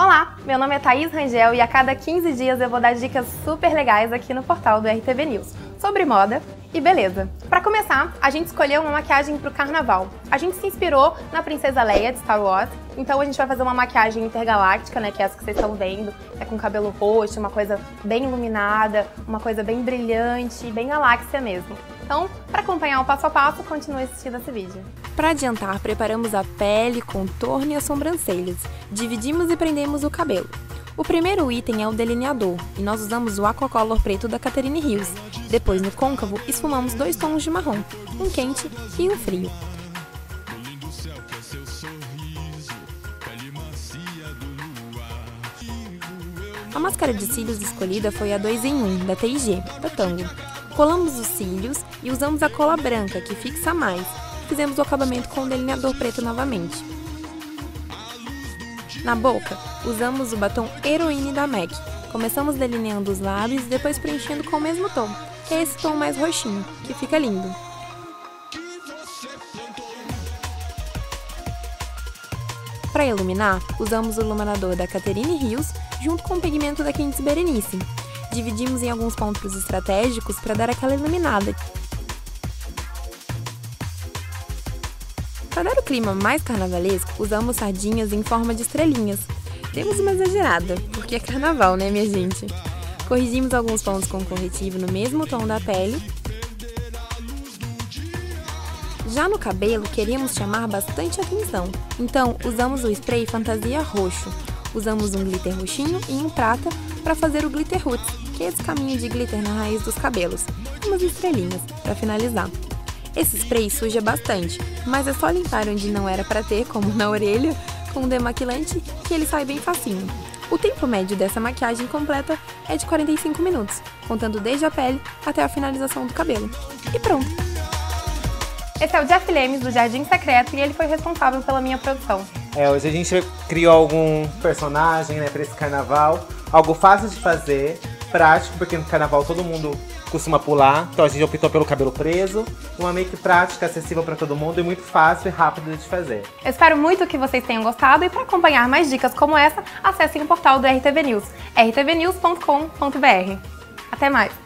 Olá, meu nome é Thaís Rangel e a cada 15 dias eu vou dar dicas super legais aqui no portal do RTV News sobre moda e beleza. Para começar, a gente escolheu uma maquiagem para o carnaval. A gente se inspirou na Princesa Leia de Star Wars, então a gente vai fazer uma maquiagem intergaláctica, né, que é essa que vocês estão vendo, é com cabelo roxo, uma coisa bem iluminada, uma coisa bem brilhante, bem galáxia mesmo. Então, para acompanhar o passo a passo, continue assistindo esse vídeo. Para adiantar, preparamos a pele, contorno e as sobrancelhas. Dividimos e prendemos o cabelo. O primeiro item é o delineador, e nós usamos o aquacolor preto da Catherine Hills. Depois, no côncavo, esfumamos 2 tons de marrom, um quente e um frio. A máscara de cílios escolhida foi a 2 em 1, da T.I.G, da Tango. Colamos os cílios e usamos a cola branca, que fixa mais. Fizemos o acabamento com o delineador preto novamente. Na boca, usamos o batom Heroine da MAC. Começamos delineando os lábios e depois preenchendo com o mesmo tom, que é esse tom mais roxinho, que fica lindo. Para iluminar, usamos o iluminador da Catherine Hills junto com o pigmento da Quintes Berenice. Dividimos em alguns pontos estratégicos para dar aquela iluminada. Para dar o clima mais carnavalesco, usamos sardinhas em forma de estrelinhas. Demos uma exagerada, porque é carnaval, né, minha gente? Corrigimos alguns pontos com corretivo no mesmo tom da pele. Já no cabelo, queríamos chamar bastante atenção, então usamos o spray Fantasia Roxo. Usamos um glitter roxinho e um prata para fazer o glitter roots, que é esse caminho de glitter na raiz dos cabelos, e umas estrelinhas para finalizar. Esse spray suja bastante, mas é só limpar onde não era para ter, como na orelha, com um demaquilante que ele sai bem facinho. O tempo médio dessa maquiagem completa é de 45 minutos, contando desde a pele até a finalização do cabelo. E pronto! Esse é o Jeff Lemes, do Jardim Secreto, e ele foi responsável pela minha produção. Hoje a gente criou algum personagem, né, pra esse carnaval. Algo fácil de fazer, prático, porque no carnaval todo mundo costuma pular. Então a gente optou pelo cabelo preso. Uma make prática, acessível pra todo mundo e muito fácil e rápido de fazer. Eu espero muito que vocês tenham gostado e para acompanhar mais dicas como essa, acessem o portal do RTV News, rtvnews.com.br. Até mais!